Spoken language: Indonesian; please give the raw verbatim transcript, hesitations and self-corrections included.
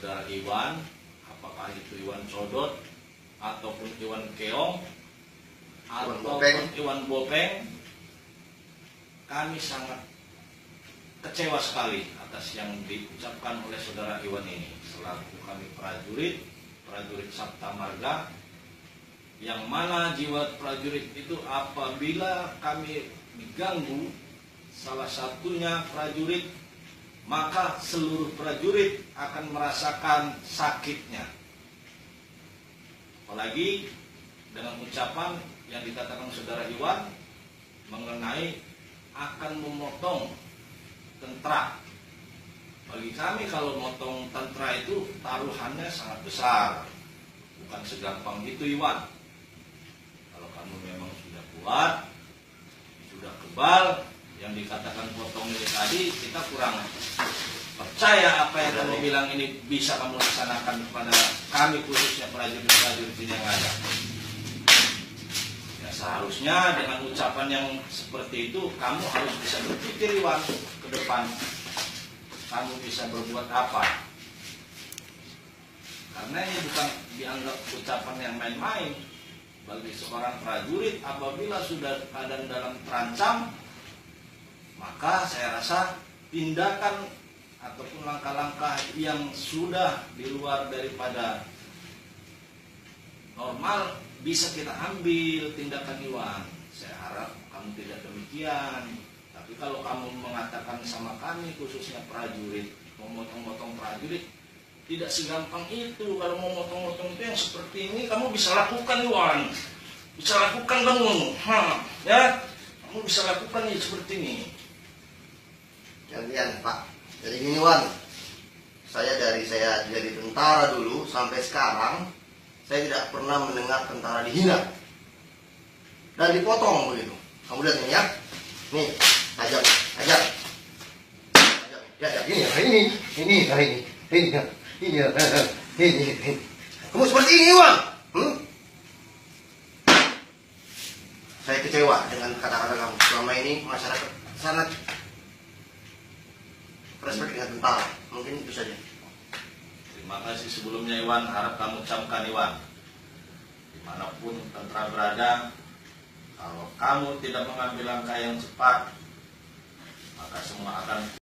saudara Iwan, apakah itu Iwan Codot ataupun Iwan Keong ataupun Iwan Bopeng, kami sangat kecewa sekali atas yang diucapkan oleh saudara Iwan ini. Selaku kami prajurit, prajurit Sabta Marga, yang mana jiwa prajurit itu apabila kami diganggu salah satunya prajurit, maka seluruh prajurit akan merasakan sakitnya. Apalagi dengan ucapan yang dikatakan saudara Iwan mengenai akan memotong tentara. Bagi kami kalau memotong tentara itu taruhannya sangat besar. Bukan segampang itu, Iwan. Kalau kamu memang sudah kuat, sudah kebal, yang dikatakan potong ini tadi, kita kurang percaya apa yang kamu bilang ini bisa kamu laksanakan kepada kami, khususnya prajurit-prajurit yang ada. Ya, seharusnya dengan ucapan yang seperti itu, kamu harus bisa berpikir, Iwan, ke depan. Kamu bisa berbuat apa? Karena ini bukan dianggap ucapan yang main-main. Bagi seorang prajurit, apabila sudah keadaan dalam terancam, maka saya rasa tindakan ataupun langkah-langkah yang sudah di luar daripada normal bisa kita ambil tindakan, Iwan. Saya harap kamu tidak demikian. Tapi kalau kamu mengatakan sama kami, khususnya prajurit, memotong-motong prajurit, tidak segampang itu. Kalau mau motong-motong itu yang seperti ini, kamu bisa lakukan, Iwan. Bisa lakukan kamu, ha, ya. Kamu bisa lakukan ya seperti ini. Gantian Pak, jadi gini Wan, saya dari saya jadi tentara dulu sampai sekarang, saya tidak pernah mendengar tentara dihina dan dipotong begitu. Kamu lihat ini ya, nih, ajak, ajak, ajak, ya, ajak ini, ini, ini, ini, ini, ini, ini, ini, kamu seperti ini Wan, hmm? Saya kecewa dengan kata-kata kamu selama ini masyarakat sangat respek dengan tentara. Mungkin itu saja. Terima kasih sebelumnya Iwan. Harap kamu camkan Iwan. Dimanapun tentara berada, kalau kamu tidak mengambil langkah yang cepat, maka semua akan